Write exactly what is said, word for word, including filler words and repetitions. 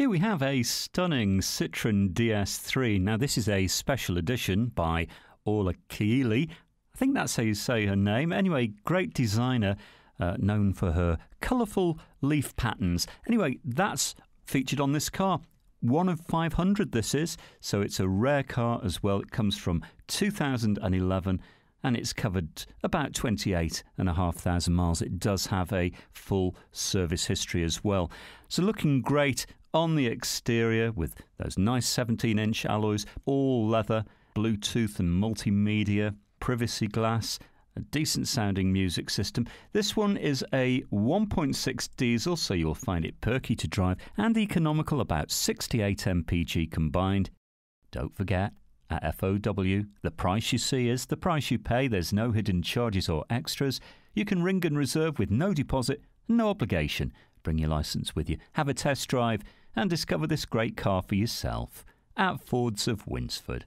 Here we have a stunning Citroën D S three. Now this is a special edition by Orla Kiely. I think that's how you say her name. Anyway, great designer uh, known for her colourful leaf patterns. Anyway, that's featured on this car. One of five hundred this is, so it's a rare car as well. It comes from two thousand eleven and it's covered about twenty-eight and a half thousand miles. It does have a full service history as well. So looking great on the exterior with those nice seventeen inch alloys, all leather, Bluetooth and multimedia, privacy glass, a decent sounding music system. This one is a one point six diesel, so you'll find it perky to drive and economical, about sixty-eight M P G combined. Don't forget, at F O W, the price you see is the price you pay. There's no hidden charges or extras. You can ring and reserve with no deposit, no obligation. Bring your licence with you, have a test drive and discover this great car for yourself at Fords of Winsford.